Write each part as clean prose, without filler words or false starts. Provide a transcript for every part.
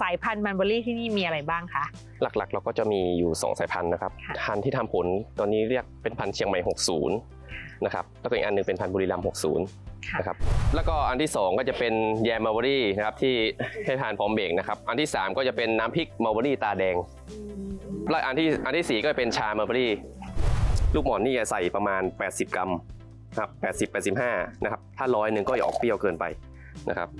สายพันธุ์มันเบอร์รี่ที่นี่มีอะไรบ้างคะหลักๆเราก็จะมีอยู่2สายพันธุ์นะครับพันธุ์ที่ทำผลตอนนี้เรียกเป็นพันธุ์เชียงใหม่60นะครับแล้วก็อีกอันนึงเป็นพันธุ์บุรีรัมย์60นะครับแล้วก็อันที่2ก็จะเป็นแยมมัลเบอรี่นะครับที่ให้ทานพร้อมเบรกนะครับอันที่3ก็จะเป็นน้ำพริกมัลเบอรี่ตาแดงและอันที่4ก็เป็นชามัลเบอรี่ลูกหมอนนี่จะใส่ประมาณ80กรัมครับ80-85นะครับถ้า100ก็อย่าออกเปรี้ยวเกินไปนะครับ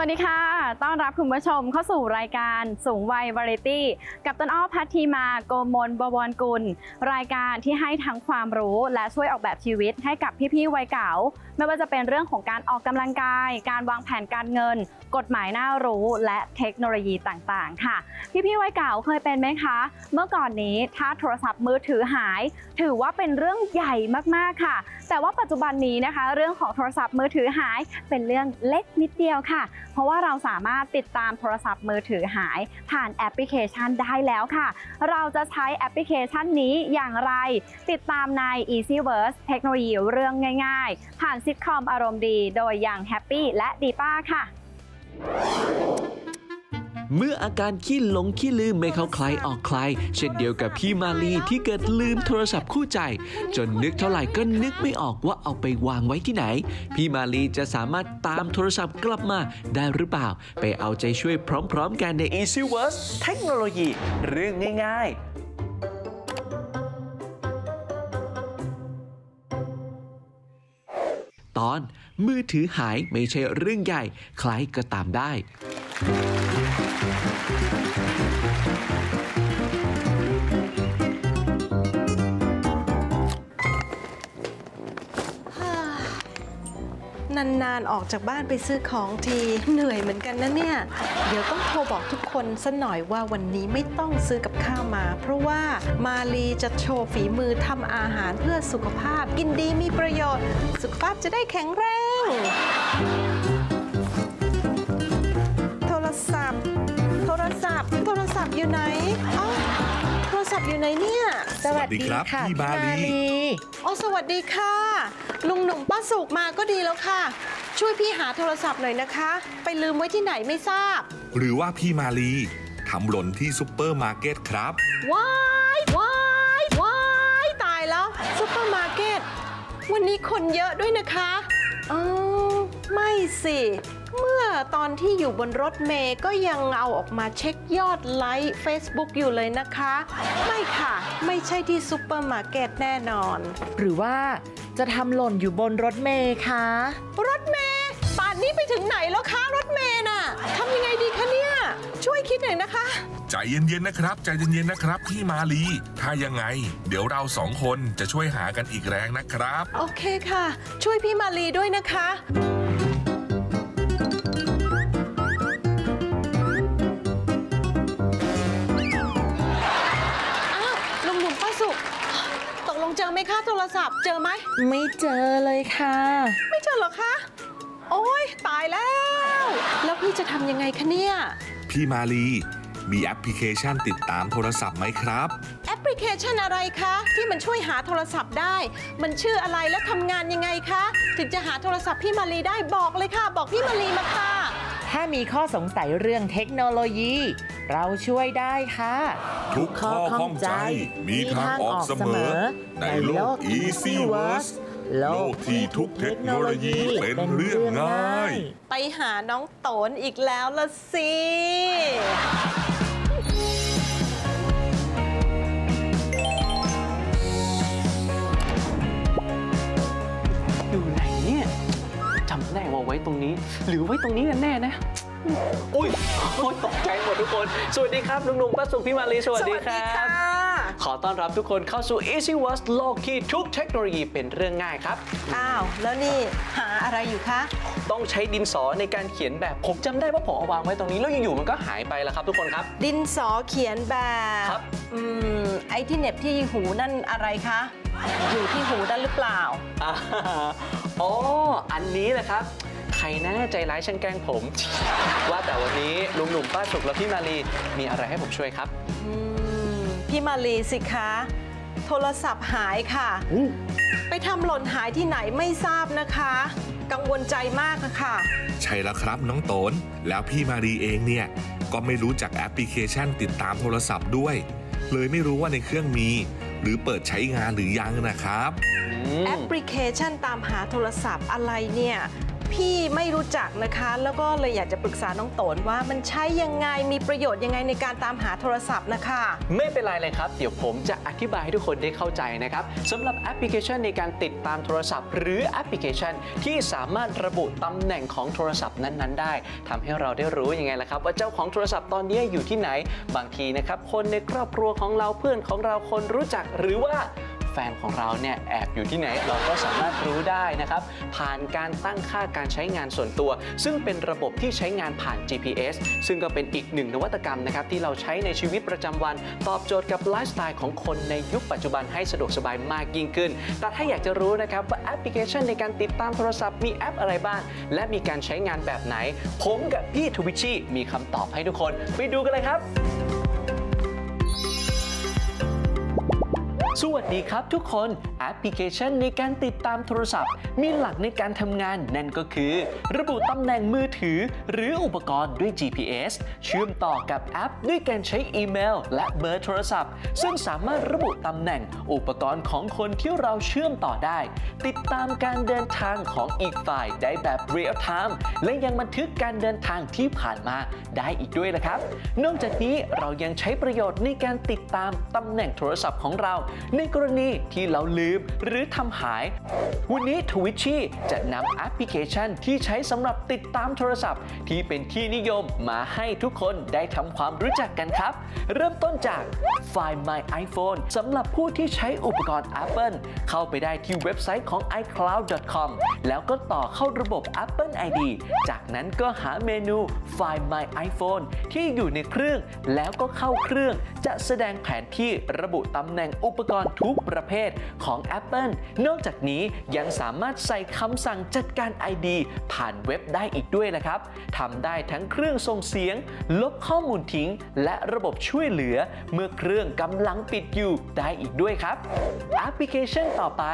สวัสดีค่ะต้อนรับคุณผู้ชมเข้าสู่รายการสูงวัยวาไรตี้กับต้นอ้อพัทธีมาโกมลบวรกุลรายการที่ให้ทั้งความรู้และช่วยออกแบบชีวิตให้กับพี่ๆวัยเก่าไม่ว่าจะเป็นเรื่องของการออกกำลังกายการวางแผนการเงินกฎหมายน่ารู้และเทคโนโลยีต่างๆค่ะพี่ๆวัยเก่าเคยเป็นไหมคะเมื่อก่อนนี้ถ้าโทรศัพท์มือถือหายถือว่าเป็นเรื่องใหญ่มากๆค่ะแต่ว่าปัจจุบันนี้นะคะเรื่องของโทรศัพท์มือถือหายเป็นเรื่องเล็กนิดเดียวค่ะเพราะว่าเราสามารถติดตามโทรศัพท์มือถือหายผ่านแอปพลิเคชันได้แล้วค่ะเราจะใช้แอปพลิเคชันนี้อย่างไรติดตามใน Easy Verse เทคโนโลยีเรื่องง่ายๆผ่านซิทคอมอารมณ์ดีโดยยังแฮปปี้และดีป้าค่ะเมื่ออาการขี้หลงขี้ลืมไม่เข้าใครออกใครเช่นเดียวกับพี่มาลีที่เกิดลืมโทรศัพท์คู่ใจจนนึกเท่าไหร่ก็นึกไม่ออกว่าเอาไปวางไว้ที่ไหนพี่มาลีจะสามารถตามโทรศัพท์กลับมาได้หรือเปล่าไปเอาใจช่วยพร้อมๆกันใน Easy Verse เทคโนโลยีเรื่องง่ายๆตอนมือถือหายไม่ใช่เรื่องใหญ่ใครก็ตามได้นานๆออกจากบ้านไปซื้อของทีเหนื่อยเหมือนกันนะเนี่ยเดี๋ยวต้องโทรบอกทุกคนซะหน่อยว่าวันนี้ไม่ต้องซื้อกับข้าวมาเพราะว่ามาลีจะโชว์ฝีมือทำอาหารเพื่อสุขภาพกินดีมีประโยชน์สุขภาพจะได้แข็งแรงโทรศัพท์อยู่ไหนโทรศัพท์อยู่ไหนเนี่ยสวัสดีครับพี่มาลีอ๋อสวัสดีค่ะลุงหนุ่มป้าสุกมาก็ดีแล้วค่ะช่วยพี่หาโทรศัพท์หน่อยนะคะไปลืมไว้ที่ไหนไม่ทราบหรือว่าพี่มาลีทำหล่นที่ซุปเปอร์มาร์เก็ตครับว้ายตายแล้วซุปเปอร์มาร์เก็ตวันนี้คนเยอะด้วยนะคะอ๋อไม่สิเมื่อตอนที่อยู่บนรถเมล์ก็ยังเอาออกมาเช็คยอดไลค์ Facebook อยู่เลยนะคะไม่ค่ะไม่ใช่ที่ซุปเปอร์มาร์เก็ตแน่นอนหรือว่าจะทำหล่นอยู่บนรถเมล์คะรถเมล์ป่านนี้ไปถึงไหนแล้วคะรถเมล์น่ะทำยังไงดีคะเนี่ยช่วยคิดหน่อยนะคะใจเย็นๆนะครับใจเย็นๆนะครับพี่มาลีถ้ายังไงเดี๋ยวเราสองคนจะช่วยหากันอีกแรงนะครับโอเคค่ะช่วยพี่มาลีด้วยนะคะเจอไหมคะโทรศัพท์เจอไหมไม่เจอเลยค่ะไม่เจอหรอคะโอ๊ยตายแล้วแล้วพี่จะทำยังไงคะเนี่ยพี่มาลีมีแอปพลิเคชันติดตามโทรศัพท์ไหมครับแอปพลิเคชันอะไรคะที่มันช่วยหาโทรศัพท์ได้มันชื่ออะไรและทำงานยังไงคะถึงจะหาโทรศัพท์พี่มาลีได้บอกเลยค่ะบอกพี่มาลีมาค่ะถ้ามีข้อสงสัยเรื่องเทคโนโลยีเราช่วยได้ค่ะทุกข้อข้องใจมีทางออกเสมอในโลก Easy Verse โลกที่ทุกเทคโนโลยีเป็นเรื่องง่ายไปหาน้องโตนอีกแล้วละสิอยู่ไหนเนี่ยจำได้ว่าไว้ตรงนี้หรือไว้ตรงนี้กันแน่นะอุ้ยตกใจหมดทุกคนสวัสดีครับลุงหนุ่มป้าสุขพี่มาลีสวัสดีครับขอต้อนรับทุกคนเข้าสู่ Easy Verse โลกที่ทุกเทคโนโลยีเป็นเรื่องง่ายครับอ้าวแล้วนี่หาอะไรอยู่คะ ต้องใช้ดินสอในการเขียนแบบผมจำได้ว่าผมเอาวางไว้ตรงนี้แล้วอยู่ๆมันก็หายไปแล้วครับทุกคนครับดินสอเขียนแบบครับไอ้ที่เหน็บที่หูนั่นอะไรคะอยู่ที่หูนั่นหรือเปล่าอ๋ออันนี้นะครับใครน่าใจร้ายช่างแกล้งผมว่าแต่วันนี้ลุงหนุ่มป้าสุกและพี่มาลีมีอะไรให้ผมช่วยครับพี่มาลีสิคะโทรศัพท์หายค่ะไปทำหล่นหายที่ไหนไม่ทราบนะคะกังวลใจมากค่ะใช่แล้วครับน้องโตนแล้วพี่มารีเองเนี่ยก็ไม่รู้จักแอปพลิเคชันติดตามโทรศัพท์ด้วยเลยไม่รู้ว่าในเครื่องมีหรือเปิดใช้งานหรือยังนะครับแอปพลิเคชันตามหาโทรศัพท์อะไรเนี่ยพี่ไม่รู้จักนะคะแล้วก็เลยอยากจะปรึกษาน้องโตนว่ามันใช้ยังไงมีประโยชน์ยังไงในการตามหาโทรศัพท์นะคะไม่เป็นไรเลยครับเดี๋ยวผมจะอธิบายให้ทุกคนได้เข้าใจนะครับสำหรับแอปพลิเคชันในการติดตามโทรศัพท์หรือแอปพลิเคชันที่สามารถระบุตำแหน่งของโทรศัพท์นั้นๆได้ทำให้เราได้รู้ยังไงล่ะครับว่าเจ้าของโทรศัพท์ตอนนี้อยู่ที่ไหนบางทีนะครับคนในครอบครัวของเราเพื่อนของเราคนรู้จักหรือว่าแฟนของเราเนี่ยแอบอยู่ที่ไหนเราก็สามารถรู้ได้นะครับผ่านการตั้งค่าการใช้งานส่วนตัวซึ่งเป็นระบบที่ใช้งานผ่าน GPS ซึ่งก็เป็นอีกหนึ่งนวัตกรรมนะครับที่เราใช้ในชีวิตประจำวันตอบโจทย์กับไลฟ์สไตล์ของคนในยุคปัจจุบันให้สะดวกสบายมากยิ่งขึ้นแต่ถ้าอยากจะรู้นะครับว่าแอปพลิเคชันในการติดตามโทรศัพท์มีแอปอะไรบ้างและมีการใช้งานแบบไหนผมกับพี่ทวิชชี่มีคำตอบให้ทุกคนไปดูกันเลยครับสวัสดีครับทุกคนแอปพลิเคชันในการติดตามโทรศัพท์มีหลักในการทำงานนั่นก็คือระบุตำแหน่งมือถือหรืออุปกรณ์ด้วย GPS เชื่อมต่อกับแอปด้วยการใช้อีเมลและเบอร์โทรศัพท์ซึ่งสามารถระบุตำแหน่งอุปกรณ์ของคนที่เราเชื่อมต่อได้ติดตามการเดินทางของอีกฝ่ายได้แบบเรียลไทม์และยังบันทึกการเดินทางที่ผ่านมาได้อีกด้วยนะครับนอกจากนี้เรายังใช้ประโยชน์ในการติดตามตำแหน่งโทรศัพท์ของเราในกรณีที่เราลืมหรือทำหายวันนี้ทวิชชี่จะนำแอปพลิเคชันที่ใช้สำหรับติดตามโทรศัพท์ที่เป็นที่นิยมมาให้ทุกคนได้ทำความรู้จักกันครับเริ่มต้นจาก Find My iPhone สำหรับผู้ที่ใช้อุปกรณ์ Apple เข้าไปได้ที่เว็บไซต์ของ iCloud.com แล้วก็ต่อเข้าระบบ Apple ID จากนั้นก็หาเมนู Find My iPhone ที่อยู่ในเครื่องแล้วก็เข้าเครื่องจะแสดงแผนที่ระบุตำแหน่งอุปกรณ์ทุกประเภทของ Apple นอกจากนี้ยังสามารถใส่คำสั่งจัดการ ID ผ่านเว็บได้อีกด้วยนะครับทำได้ทั้งเครื่องส่งเสียงลบข้อมูลทิ้งและระบบช่วยเหลือเมื่อเครื่องกำลังปิดอยู่ได้อีกด้วยครับแอปพลิเคชันต่อไป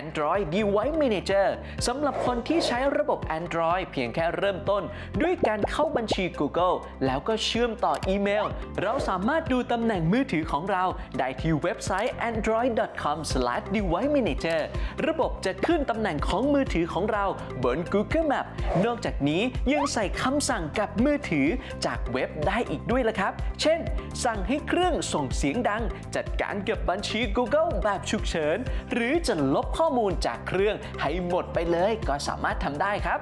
Android Device Manager สำหรับคนที่ใช้ระบบ Android เพียงแค่เริ่มต้นด้วยการเข้าบัญชี Google แล้วก็เชื่อมต่ออีเมลเราสามารถดูตำแหน่งมือถือของเราได้ที่เว็บไซต์ android.com/device manager ระบบจะขึ้นตำแหน่งของมือถือของเราบน Google Maps นอกจากนี้ยังใส่คำสั่งกับมือถือจากเว็บได้อีกด้วยล่ะครับเช่นสั่งให้เครื่องส่งเสียงดังจัดการกับบัญชี Google แบบฉุกเฉินหรือจะลบข้อมูลจากเครื่องให้หมดไปเลยก็สามารถทำได้ครับ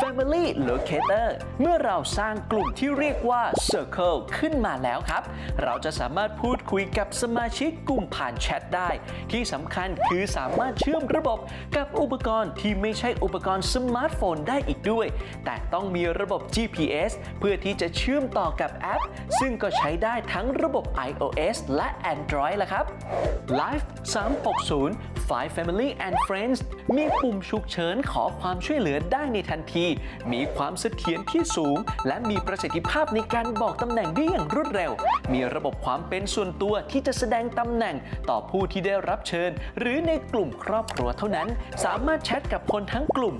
Family Locator เมื่อเราสร้างกลุ่มที่เรียกว่า Circle ขึ้นมาแล้วครับเราจะสามารถพูดคุยกับสมาชิกกลุ่มผ่านแชทได้ที่สำคัญคือสามารถเชื่อมระบบกับอุปกรณ์ที่ไม่ใช่อุปกรณ์สมาร์ทโฟนได้อีกด้วยแต่ต้องมีระบบ GPS เพื่อที่จะเชื่อมต่อกับแอปซึ่งก็ใช้ได้ทั้งระบบ iOS และ Android ล่ะครับ Life 360 Find Family and Friends มีปุ่มฉุกเฉินขอความช่วยเหลือได้ในทันทีมีความเสถียรที่สูงและมีประสิทธิภาพในการบอกตำแหน่งได้อย่างรวดเร็วมีระบบความเป็นส่วนตัวที่จะแสดงตำแหน่งต่อผู้ที่ได้รับเชิญหรือในกลุ่มครอบครัวเท่านั้นสามารถแชทกับคนทั้งกลุ่ม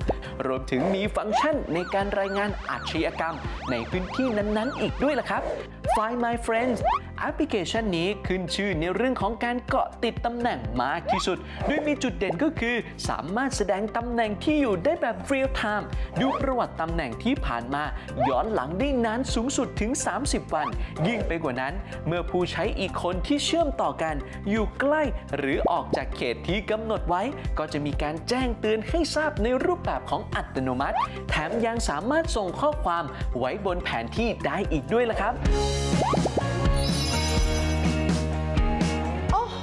รวมถึงมีฟังก์ชันในการรายงานอาชญากรรมในพื้นที่นั้นๆอีกด้วยล่ะครับ Find My Friends แอปพลิเคชันนี้ขึ้นชื่อในเรื่องของการเกาะติดตำแหน่งมากที่สุดโดยมีจุดเด่นก็คือสามารถแสดงตำแหน่งที่อยู่ได้แบบเรียลไทม์ดูประวัติตำแหน่งที่ผ่านมาย้อนหลังได้นานสูงสุดถึง30 วันยิ่งไปกว่านั้นเมื่อผู้ใช้อีกคนที่เชื่อมต่อกันอยู่ใกล้หรือออกจากเขตที่กำหนดไว้ก็จะมีการแจ้งเตือนให้ทราบในรูปแบบของอัตโนมัติแถมยังสามารถส่งข้อความไว้บนแผนที่ได้อีกด้วยล่ะครับโอ้โห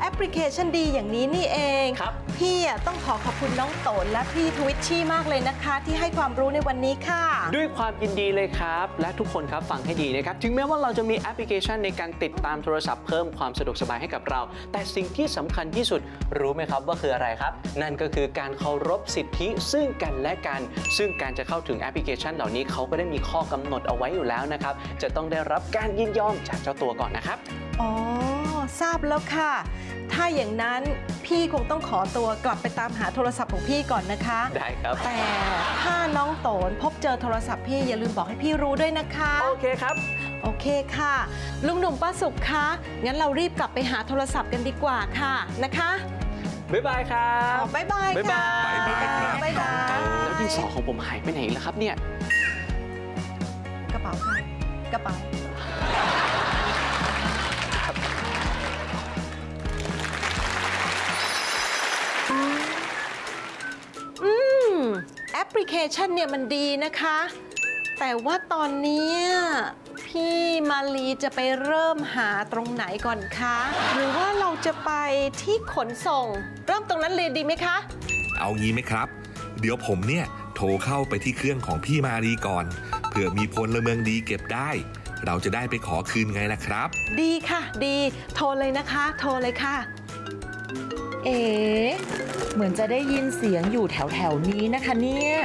แอปพลิเคชันดีอย่างนี้นี่เองครับพี่ต้องขอบคุณน้องโตนและพี่ทวิชชี่มากเลยนะคะที่ให้ความรู้ในวันนี้ค่ะด้วยความยินดีเลยครับและทุกคนครับฟังให้ดีนะครับถึงแม้ว่าเราจะมีแอปพลิเคชันในการติดตามโทรศัพท์เพิ่มความสะดวกสบายให้กับเราแต่สิ่งที่สำคัญที่สุดรู้ไหมครับว่าคืออะไรครับนั่นก็คือการเคารพสิทธิซึ่งกันและกันซึ่งการจะเข้าถึงแอปพลิเคชันเหล่านี้เขาก็ได้มีข้อกำหนดเอาไว้อยู่แล้วนะครับจะต้องได้รับการยินยอมจากเจ้าตัวก่อนนะครับอ๋อทราบแล้วค่ะถ้าอย่างนั้นพี่คงต้องขอตัวกลับไปตามหาโทรศัพท์ของพี่ก่อนนะคะได้ครับแต่ถ้าน้องโตนพบเจอโทรศัพท์พี่อย่าลืมบอกให้พี่รู้ด้วยนะคะโอเคครับโอเคค่ะลุงหนุ่มป้าสุขคะงั้นเรารีบกลับไปหาโทรศัพท์กันดีกว่าค่ะนะคะบ๊ายบายครับบ๊ายบายค่ะบ๊ายบายแล้วดินสอของผมหายไปไหนล่ะครับเนี่ยกระเป๋าค่ะกระเป๋าแอปพลิเคชันเนี่ยมันดีนะคะแต่ว่าตอนนี้พี่มาลีจะไปเริ่มหาตรงไหนก่อนคะหรือว่าเราจะไปที่ขนส่งเริ่มตรงนั้นเลยดีไหมคะเอางี้ไหมครับเดี๋ยวผมเนี่ยโทรเข้าไปที่เครื่องของพี่มาลีก่อนเผื่อมีพลเมืองดีเก็บได้เราจะได้ไปขอคืนไงล่ะครับดีค่ะดีโทรเลยนะคะโทรเลยค่ะเอ๋เหมือนจะได้ยินเสียงอยู่แถวนี้นะคะเนี่ย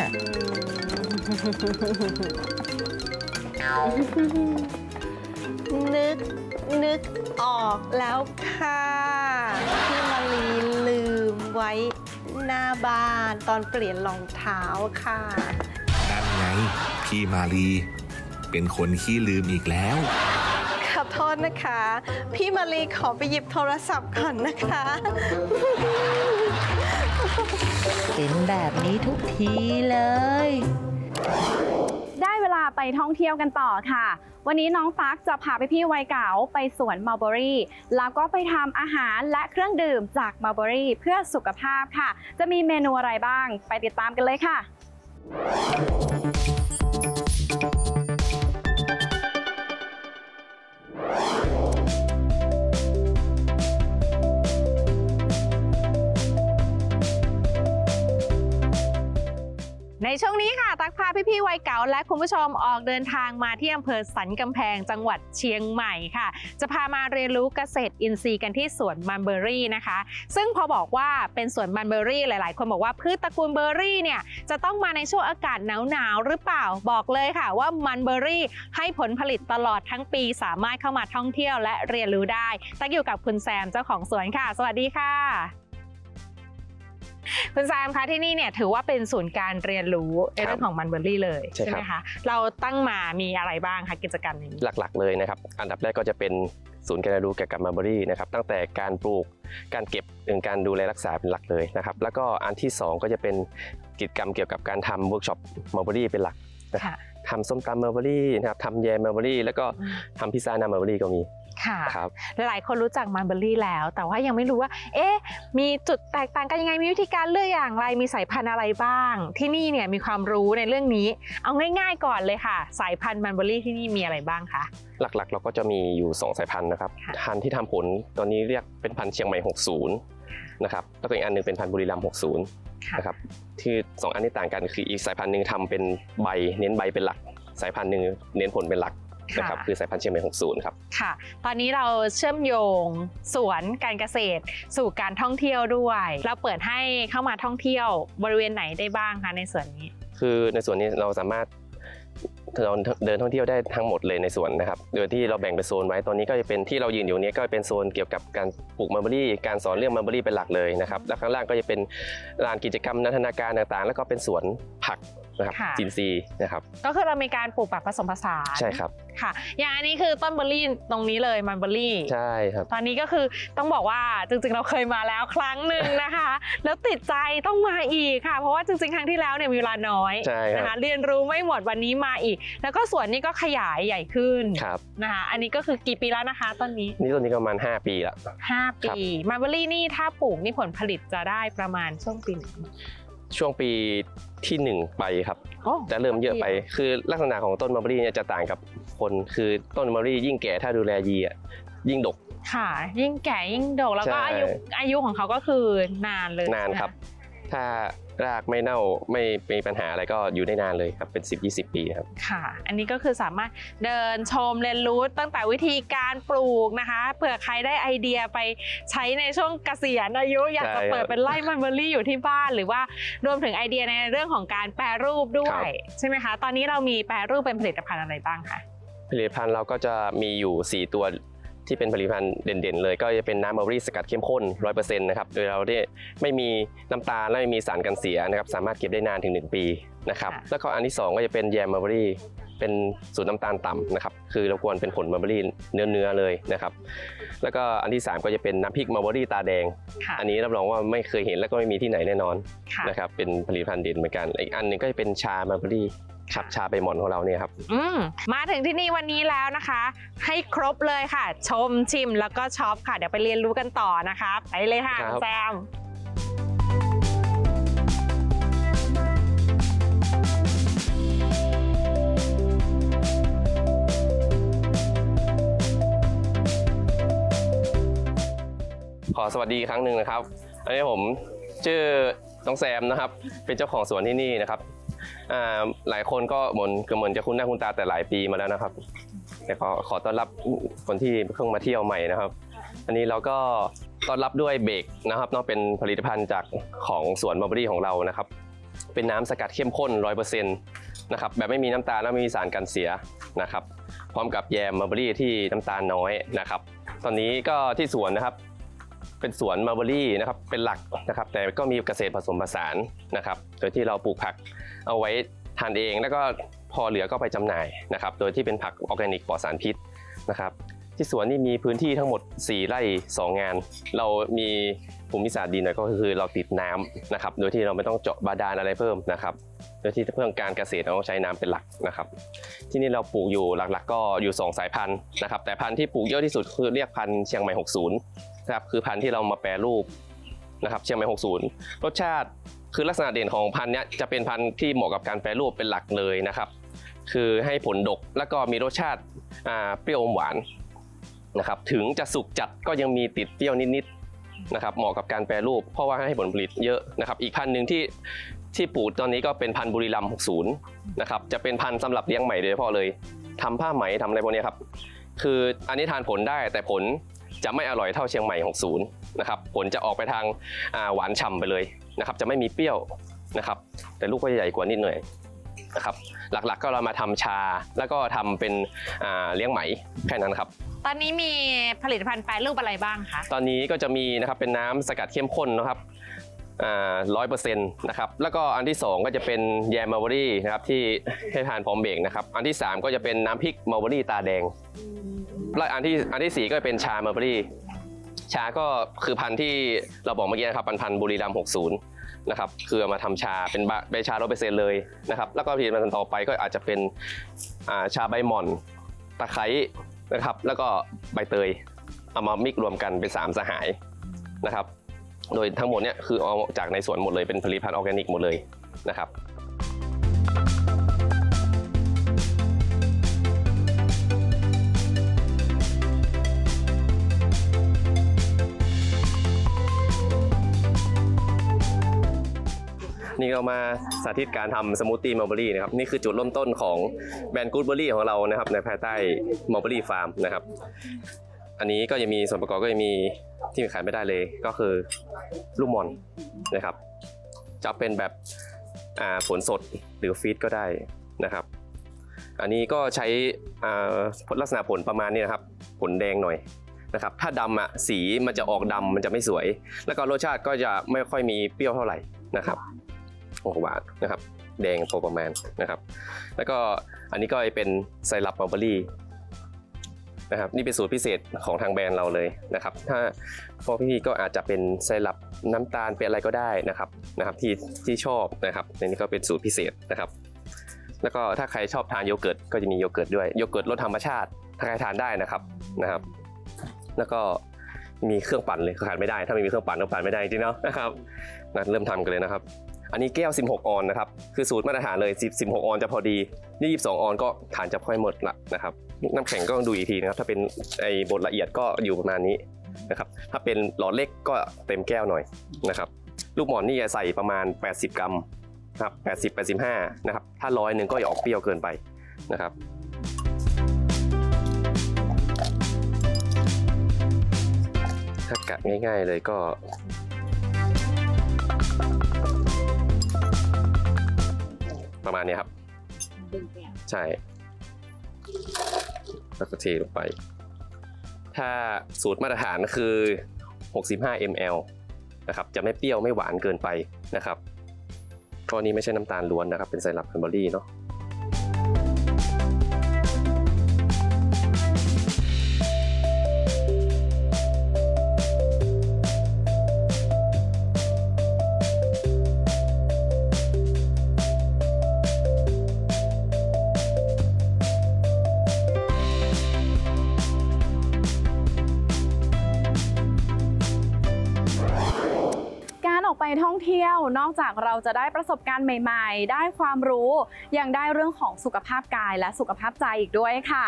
นึกออกแล้วค่ะที่มาลีลืมไว้หน้าบ้านตอนเปลี่ยนรองเท้าค่ะนั่นไงพี่มาลีเป็นคนขี้ลืมอีกแล้วขอโทษนะคะพี่มาลีขอไปหยิบโทรศัพท์ก่อนนะคะเป็นแบบนี้ทุกทีเลยได้เวลาไปท่องเที่ยวกันต่อค่ะวันนี้น้องตั๊กจะพาพี่วัยเก๋าไปสวนมัลเบอรี่แล้วก็ไปทำอาหารและเครื่องดื่มจากมัลเบอรี่เพื่อสุขภาพค่ะจะมีเมนูอะไรบ้างไปติดตามกันเลยค่ะในช่วงนี้ค่ะตั๊กพาพี่วัยเก๋าและคุณผู้ชมออกเดินทางมาที่อำเภอสันกำแพงจังหวัดเชียงใหม่ค่ะจะพามาเรียนรู้เกษตรอินทรีย์กันที่สวนมัลเบอรี่นะคะซึ่งพอบอกว่าเป็นสวนมัลเบอรี่หลายๆคนบอกว่าพืชตระกูลเบอร์รี่เนี่ยจะต้องมาในช่วงอากาศหนาวๆหรือเปล่าบอกเลยค่ะว่ามัลเบอรี่ให้ผลผลิตตลอดทั้งปีสามารถเข้ามาท่องเที่ยวและเรียนรู้ได้ตั๊กอยู่กับคุณแซมเจ้าของสวนค่ะสวัสดีค่ะคุณแซมคะที่นี่เนี่ยถือว่าเป็นศูนย์การเรียนรู้ในเรื่องของมัลเบอรี่เลยใช่ไหมคะเราตั้งมามีอะไรบ้างคะกิจกรรมนี้หลักๆเลยนะครับอันดับแรกก็จะเป็นศูนย์การเรียนรู้เกี่ยวกับมัลเบอรี่นะครับตั้งแต่การปลูกการเก็บถึงการดูแลรักษาเป็นหลักเลยนะครับแล้วก็อันที่2ก็จะเป็นกิจกรรมเกี่ยวกับการทำเวิร์กช็อปมัลเบอรี่เป็นหลักทำส้มตำมัลเบอรี่นะครับทำแยมมัลเบอรี่แล้วก็ทำพิซซ่าน้ำมัลเบอรี่ก็มีค่ะหลายคนรู้จักมัลเบอรี่แล้วแต่ว่ายังไม่รู้ว่าเอ๊ะมีจุดแตกต่างกันยังไงมีวิธีการเลือกอย่างไรมีสายพันธุ์อะไรบ้างที่นี่เนี่ยมีความรู้ในเรื่องนี้เอาง่ายๆก่อนเลยค่ะสายพันธุ์มัลเบอรี่ที่นี่มีอะไรบ้างคะหลักๆเราก็จะมีอยู่2สายพันธุ์นะครับพันธุ์ที่ทำผลตอนนี้เรียกเป็นพันธุ์เชียงใหม่60นะครับแล้วก็อีกอันนึงเป็นพันธุ์บุรีรัมย์60นะครับที่2อันที่ต่างกันคืออีกสายพันธุ์นึงทำเป็นใบเน้นใบเป็นหลักสายพันธุ์นึงเน้นผลเป็นหลักนะครับคือสายพันธุ์เชียงใหม่60ครับค่ะตอนนี้เราเชื่อมโยงสวนการเกษตรสู่การท่องเที่ยวด้วยเราเปิดให้เข้ามาท่องเที่ยวบริเวณไหนได้บ้างคะในส่วนนี้คือในส่วนนี้เราสามารถเดินท่องเที่ยวได้ทั้งหมดเลยในสวนนะครับโดยที่เราแบ่งเป็นโซนไว้ตอนนี้ก็จะเป็นที่เรายืนอยู่นี้ก็เป็นโซนเกี่ยวกับการปลูกมัลเบอรี่การสอนเรื่องมัลเบอรี่เป็นหลักเลยนะครับและข้างล่างก็จะเป็นลานกิจกรรมนันทนาการต่างๆแล้วก็เป็นสวนผักนะครับจินซีนะครับก็คือเรามีการปลูกผักผสมผสานใช่ครับค่ะอย่างอันนี้คือต้นเบอร์รี่ตรงนี้เลยมันเบอร์รี่ใช่ครับตอนนี้ก็คือต้องบอกว่าจริงๆเราเคยมาแล้วครั้งหนึ่งนะคะแล้วติดใจต้องมาอีกค่ะเพราะว่าจริงๆครั้งที่แล้วเนี่ยมีเวลาน้อยนะคะเรียนรู้ไม่หมดวันนี้มาอีกแล้วก็สวนนี้ก็ขยายใหญ่ขึ้นนะคะอันนี้ก็คือกี่ปีแล้วนะคะต้นนี้นี่ต้นนี้ประมาณ5ปีละ5ปีมันเบอร์รี่นี่ถ้าปลูกนี่ผลผลิตจะได้ประมาณช่วงปีไหนช่วงปีที่1ไปครับจะเริ่มเยอะไปคือลักษณะของต้นมัลเบอรี่จะต่างกับคนคือต้นมัลเบอรี่ยิ่งแก่ถ้าดูแลดียิ่งดก ค่ะยิ่งแก่ยิ่งโด่งแล้วก็อายุของเขาก็คือนานเลยนานครับถ้ารากไม่เน่าไม่มีปัญหาอะไรก็อยู่ได้นานเลยครับเป็น 10-20 ปีครับค่ะอันนี้ก็คือสามารถเดินชมเรียนรู้ตั้งแต่วิธีการปลูกนะคะเผื่อใครได้ไอเดียไปใช้ในช่วงเกษียณอายุอยากจะเปิดเป็นไร่มันเบอร์รี่อยู่ที่บ้านหรือว่ารวมถึงไอเดียในเรื่องของการแปรรูปด้วยใช่ไหมคะตอนนี้เรามีแปรรูปเป็นผลิตภัณฑ์อะไรบ้างคะผลิตภัณฑ์เราก็จะมีอยู่4ตัวที่เป็นผลิตภัณฑ์เด่นๆเลยก็จะเป็นน้ำเบอร์รี่สกัดเข้มข้น 100% นะครับโดยเราได้ไม่มีน้ำตาลและไม่มีสารกันเสียนะครับสามารถเก็บได้นานถึง1ปีนะครับแล้วก็อันที่2ก็จะเป็นแยมเบอร์รี่เป็นสูตรน้ำตาลต่ำนะครับคือเราควรเป็นผลเบอร์รี่เนื้อเลยนะครับแล้วก็อันที่3ก็จะเป็นน้ำพริกเบอร์รี่ตาแดงอันนี้รับรองว่าไม่เคยเห็นและก็ไม่มีที่ไหนแน่นอนนะครับเป็นผลิตภัณฑ์เด่นเหมือนกันอีกอันนึงก็จะเป็นชาเบอร์รี่ครับชาใบหม่อนของเราเนี่ยครับมาถึงที่นี่วันนี้แล้วนะคะให้ครบเลยค่ะชมชิมแล้วก็ช็อปค่ะเดี๋ยวไปเรียนรู้กันต่อนะคะไปเลยค่ะแซมขอสวัสดีครั้งหนึ่งนะครับอันนี้ผมชื่อน้องแซมนะครับเป็นเจ้าของสวนที่นี่นะครับหลายคนก็เหมือนจะคุ้นหน้าคุ้นตาแต่หลายปีมาแล้วนะครับแต่ขอต้อนรับคนที่เพิ่งมาเที่ยวใหม่นะครับอันนี้เราก็ต้อนรับด้วยเบรกนะครับเนาะเป็นผลิตภัณฑ์จากของสวนบาร์เบอรี่ของเรานะครับเป็นน้ำสกัดเข้มข้น 100% นะครับแบบไม่มีน้ำตาลและไม่มีสารกันเสียนะครับพร้อมกับแยมบาร์เบอรี่ที่น้ำตาลน้อยนะครับตอนนี้ก็ที่สวนนะครับเป็นสวนมาร์เบอรี่นะครับเป็นหลักนะครับแต่ก็มีเกษตรผสมผสานนะครับโดยที่เราปลูกผักเอาไว้ทานเองแล้วก็พอเหลือก็ไปจำหน่ายนะครับโดยที่เป็นผักออร์แกนิกปลอดสารพิษนะครับที่สวนนี่มีพื้นที่ทั้งหมด4ไร่2งานเรามีภูมิศาสตร์ดีหน่อยก็คือเราติดน้ำนะครับโดยที่เราไม่ต้องเจาะบาดาลอะไรเพิ่มนะครับโดยที่เพื่อการเกษตรเราต้องใช้น้ำเป็นหลักนะครับที่นี่เราปลูกอยู่หลักๆก็อยู่2สายพันธุ์นะครับแต่พันธุ์ที่ปลูกเยอะที่สุดคือเรียกพันธุ์เชียงใหม่60นะครับคือพันธุ์ที่เรามาแปรรูปนะครับเชียงใหม่60รสชาติคือลักษณะเด่นของพันธุ์นี้จะเป็นพันธุ์ที่เหมาะกับการแปรรูปเป็นหลักเลยนะครับคือให้ผลดกแล้วก็มีรสชาติเปรี้ยวอมหวานนะครับถึงจะสุกจัดก็ยังมีติดเปรี้ยวนิดๆนะครับเหมาะกับการแปรรูปเพราะว่าให้ผลผลิตเยอะนะครับอีกพันธุ์หนึ่งที่ปลูกตอนนี้ก็เป็นพันธุ์บุรีรัมย์60นะครับจะเป็นพันธุ์สำหรับเลี้ยงใหม่โดยเฉพาะเลยทำผ้าไหมทำอะไรพวกนี้ครับคืออันนี้ทานผลได้แต่ผลจะไม่อร่อยเท่าเชียงใหม่60นะครับผลจะออกไปทางหวานฉ่าไปเลยนะครับจะไม่มีเปรี้ยวนะครับแต่ลูกก็จะใหญ่กว่านิดหน่อยนะครับหลักๆก็เรามาทำชาแล้วก็ทำเป็นเลี้ยงไหมแค่นั้นครับตอนนี้มีผลิตภัณฑ์แปรรูปอะไรบ้างคะตอนนี้ก็จะมีนะครับเป็นน้ำสกัดเข้มข้นนะครับ100% นะครับแล้วก็อันที่2ก็จะเป็นแยมเบอร์รี่นะครับที่ให้ทานพร้อมเบรกนะครับอันที่3ก็จะเป็นน้ำพริกเบอร์รี่ตาแดงและอันที่4ก็เป็นชาเบอร์รี่ชาก็คือพันธุ์ที่เราบอกเมื่อกี้นะครับพันธุ์บุรีรัมย์60นะครับคือเอามาทำชาเป็นใบชา 100% เลยนะครับแล้วก็ผลิตภัณฑ์ต่อไปก็อาจจะเป็นชาใบหม่อนตะไคร้นะครับแล้วก็ใบเตยเอามามิกซ์รวมกันเป็น3สหายนะครับโดยทั้งหมดเนี่ยคือเอาจากในสวนหมดเลยเป็นผลิตภัณฑ์ออร์แกนิกหมดเลยนะครับนี่เรามาสาธิตการทำสมูทตี้มัลเบอรี่นะครับนี่คือจุดเริ่มต้นของแบรนด์กู๊ดเบอรี่ของเรานะครับในภายใต้มัลเบอรี่ฟาร์มนะครับอันนี้ก็จะมีส่วนประกอบก็จะมีที่ขายไม่ได้เลยก็คือลูกมอนนะครับจะเป็นแบบผลสดหรือฟีดก็ได้นะครับอันนี้ก็ใช้ลักษณะผลประมาณนี้นะครับผลแดงหน่อยนะครับถ้าดำอ่ะสีมันจะออกดำมันจะไม่สวยแล้วก็รสชาติก็จะไม่ค่อยมีเปรี้ยวเท่าไหร่นะครับหวานนะครับแดงพอประมาณนะครับแล้วก็อันนี้ก็เป็นไซรัปมัลเบอรี่นะครับนี่เป็นสูตรพิเศษของทางแบรนด์เราเลยนะครับถ้าพวกพี่ก็อาจจะเป็นไซรัปน้ำตาลเป็นอะไรก็ได้นะครับที่ชอบนะครับในนี้ก็เป็นสูตรพิเศษนะครับแล้วก็ถ้าใครชอบทานโยเกิร์ตก็จะมีโยเกิร์ตด้วยโยเกิร์ตรสธรรมชาติถ้าใครทานได้นะครับแล้วก็มีเครื่องปั่นเลยขาดไม่ได้ถ้าไม่มีเครื่องปั่นก็ปั่นไม่ได้จริงเนาะนะครับเริ่มทำกันเลยนะครับอันนี้แก้ว16ออนนะครับคือสูตรมาตรฐานเลย16ออนจะพอดีนี่22ออนก็ทานจะค่อยหมดละนะครับ น้ำแข็งก็ต้องดูอีกทีนะครับถ้าเป็นไอ้บทละเอียดก็อยู่ประมาณนี้นะครับถ้าเป็นหลอดเล็กก็เต็มแก้วหน่อยนะครับลูกหมอนนี่จะใส่ประมาณ80กรัมครับ80-85นะครับถ้า100ก็อย่าออกเปรี้ยวเกินไปนะครับถ้ากะง่ายๆเลยก็ประมาณนี้ครับใช่แล้วก็เทลงไปถ้าสูตรมาตรฐานคือ65 ml นะครับจะไม่เปรี้ยวไม่หวานเกินไปนะครับตอนนี้ไม่ใช่น้ำตาลล้วนนะครับเป็นไซรัปแคดเบอรี่เนาะไปท่องเที่ยวนอกจากเราจะได้ประสบการณ์ใหม่ๆได้ความรู้ยังได้เรื่องของสุขภาพกายและสุขภาพใจอีกด้วยค่ะ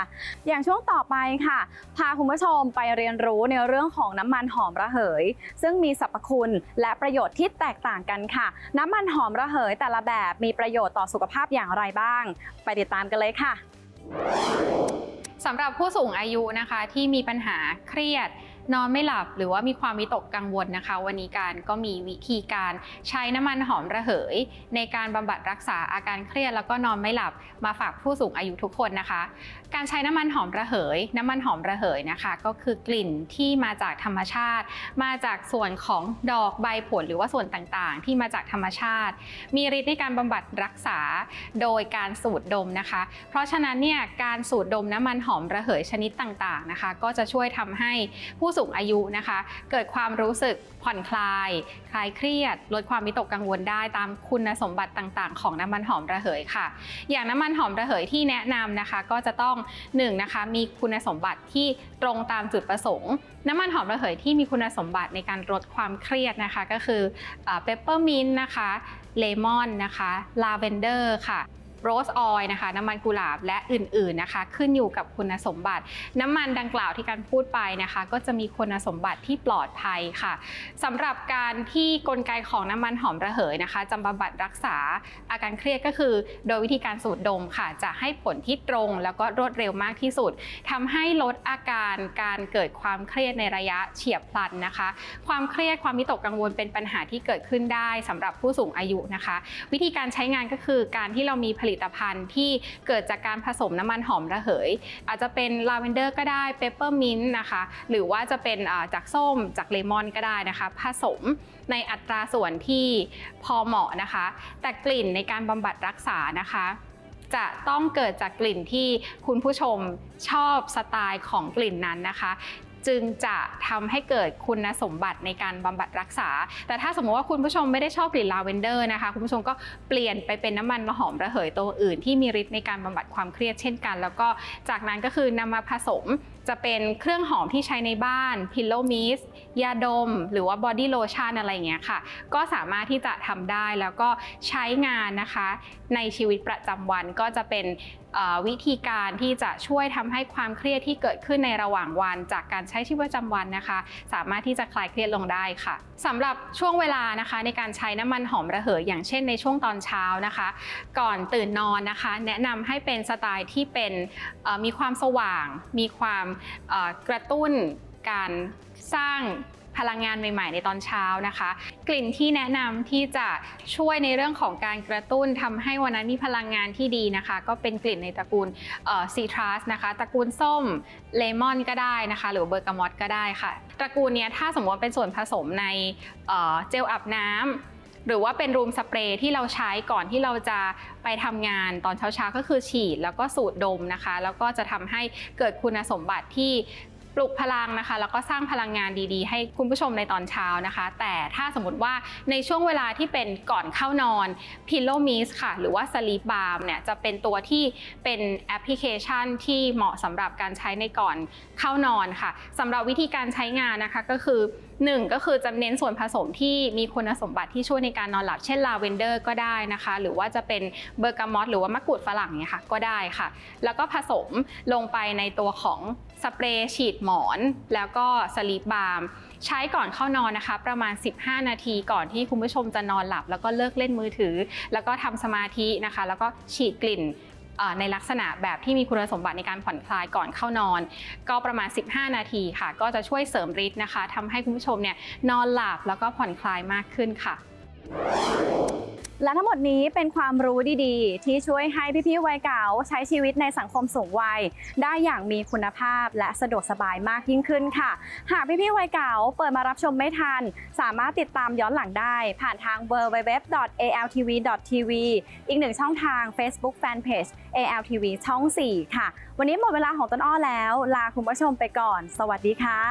อย่างช่วงต่อไปค่ะพาคุณผู้ชมไปเรียนรู้ในเรื่องของน้ำมันหอมระเหยซึ่งมีสรรพคุณและประโยชน์ที่แตกต่างกันค่ะน้ำมันหอมระเหยแต่ละแบบมีประโยชน์ต่อสุขภาพอย่างไรบ้างไปติดตามกันเลยค่ะสำหรับผู้สูงอายุนะคะที่มีปัญหาเครียดนอนไม่หลับหรือว่ามีความวิตกกังวลนะคะวันนี้การก็มีวิธีการใช้น้ำมันหอมระเหยในการบำบัดรักษาอาการเครียดแล้วก็นอนไม่หลับมาฝากผู้สูงอายุทุกคนนะคะการใช้น้ำมันหอมระเหยนะคะก็คือกลิ่นที่มาจากธรรมชาติมาจากส่วนของดอกใบผลหรือว่าส่วนต่างๆที่มาจากธรรมชาติมีฤทธิ์ในการบำบัดรักษาโดยการสูดดมนะคะเพราะฉะนั้นเนี่ยการสูดดมน้ำมันหอมระเหยชนิดต่างๆนะคะก็จะช่วยทำให้ผู้สูงอายุนะคะเกิดความรู้สึกผ่อนคลายคลายเครียดลดความวิตกกังวลได้ตามคุณสมบัติต่างๆของน้ำมันหอมระเหยค่ะอย่างน้ำมันหอมระเหยที่แนะนำนะคะก็จะต้อง1นะคะมีคุณสมบัติที่ตรงตามจุดประสงค์น้ำมันหอมระเหยที่มีคุณสมบัติในการลดความเครียดนะคะก็คือเปปเปอร์มินต์นะคะเลมอนนะคะลาเวนเดอร์ค่ะโรสออยล์นะคะน้ำมันกุหลาบและอื่นๆนะคะขึ้นอยู่กับคุณสมบัติน้ำมันดังกล่าวที่การพูดไปนะคะก็จะมีคุณสมบัติที่ปลอดภัยค่ะสำหรับการที่กลไกของน้ำมันหอมระเหยนะคะจำบำบัดรักษาอาการเครียดก็คือโดยวิธีการสูดดมค่ะจะให้ผลที่ตรงแล้วก็รวดเร็วมากที่สุดทำให้ลดอาการการเกิดความเครียดในระยะเฉียบพลันนะคะความเครียดความวิตกกังวลเป็นปัญหาที่เกิดขึ้นได้สำหรับผู้สูงอายุนะคะวิธีการใช้งานก็คือการที่เรามีผลิตภัณฑ์ที่เกิดจากการผสมน้ำมันหอมระเหยอาจจะเป็นลาเวนเดอร์ก็ได้เปปเปอร์มินต์นะคะหรือว่าจะเป็นจากส้มจากเลมอนก็ได้นะคะผสมในอัตราส่วนที่พอเหมาะนะคะแต่กลิ่นในการบำบัดรักษานะคะจะต้องเกิดจากกลิ่นที่คุณผู้ชมชอบสไตล์ของกลิ่นนั้นนะคะจึงจะทำให้เกิดคุณสมบัติในการบำบัดรักษาแต่ถ้าสมมติว่าคุณผู้ชมไม่ได้ชอบกลิ่นลาเวนเดอร์นะคะคุณผู้ชมก็เปลี่ยนไปเป็นน้ำมันหอมระเหยตัวอื่นที่มีฤทธิ์ในการบำบัดความเครียดเช่นกันแล้วก็จากนั้นก็คือนำมาผสมจะเป็นเครื่องหอมที่ใช้ในบ้านพิลโลมิสยาดมหรือว่าบอดี้โลชั่นอะไรอย่างเงี้ยค่ะก็สามารถที่จะทำได้แล้วก็ใช้งานนะคะในชีวิตประจำวันก็จะเป็นวิธีการที่จะช่วยทำให้ความเครียดที่เกิดขึ้นในระหว่างวันจากการใช้ชีวิตประจำวันนะคะสามารถที่จะคลายเครียดลงได้ค่ะสำหรับช่วงเวลานะคะในการใช้น้ำมันหอมระเหยอย่างเช่นในช่วงตอนเช้านะคะก่อนตื่นนอนนะคะแนะนำให้เป็นสไตล์ที่เป็นมีความสว่างมีความกระตุ้นการสร้างพลังงานใหม่ๆในตอนเช้านะคะกลิ่นที่แนะนำที่จะช่วยในเรื่องของการกระตุ้นทำให้วันนั้นมีพลังงานที่ดีนะคะก็เป็นกลิ่นในตระกูลซีทรัสนะคะตระกูลส้มเลมอนก็ได้นะคะหรือเบอร์กามอตก็ได้ค่ะตระกูลนี้ถ้าสมมติเป็นส่วนผสมในเจลอาบน้ำหรือว่าเป็นรูมสเปรย์ที่เราใช้ก่อนที่เราจะไปทำงานตอนเช้าๆก็คือฉีดแล้วก็สูดดมนะคะแล้วก็จะทำให้เกิดคุณสมบัติที่ปลุกพลังนะคะแล้วก็สร้างพลังงานดีๆให้คุณผู้ชมในตอนเช้านะคะแต่ถ้าสมมติว่าในช่วงเวลาที่เป็นก่อนเข้านอนพิลโลมิสค่ะหรือว่าสลีปบาล์มเนี่ยจะเป็นตัวที่เป็นแอปพลิเคชันที่เหมาะสำหรับการใช้ในก่อนเข้านอนค่ะสำหรับวิธีการใช้งานนะคะก็คือ 1ก็คือจะเน้นส่วนผสมที่มีคุณสมบัติที่ช่วยในการนอนหลับเช่นลาเวนเดอร์ก็ได้นะคะหรือว่าจะเป็นเบอร์กามอตหรือว่ามะกรูดฝรั่งเนี่ยค่ะก็ได้ค่ะแล้วก็ผสมลงไปในตัวของสเปรย์ฉีดหมอนแล้วก็สลีปบาล์มใช้ก่อนเข้านอนนะคะประมาณ15นาทีก่อนที่คุณผู้ชมจะนอนหลับแล้วก็เลิกเล่นมือถือแล้วก็ทำสมาธินะคะแล้วก็ฉีดกลิ่นในลักษณะแบบที่มีคุณสมบัติในการผ่อนคลายก่อนเข้านอนก็ประมาณ15นาทีค่ะก็จะช่วยเสริมฤทธิ์นะคะทำให้คุณผู้ชมเนี่ยนอนหลับแล้วก็ผ่อนคลายมากขึ้นค่ะและทั้งหมดนี้เป็นความรู้ดีๆที่ช่วยให้พี่ๆวัยเก่าใช้ชีวิตในสังคมสูงวัยได้อย่างมีคุณภาพและสะดวกสบายมากยิ่งขึ้นค่ะหากพี่ๆวัยเก่าเปิดมารับชมไม่ทันสามารถติดตามย้อนหลังได้ผ่านทาง www.altv.tv อีกหนึ่งช่องทาง Facebook Fanpage altv ช่อง 4 ค่ะวันนี้หมดเวลาของต้นอ้อแล้วลาคุณผู้ชมไปก่อนสวัสดีค่ะ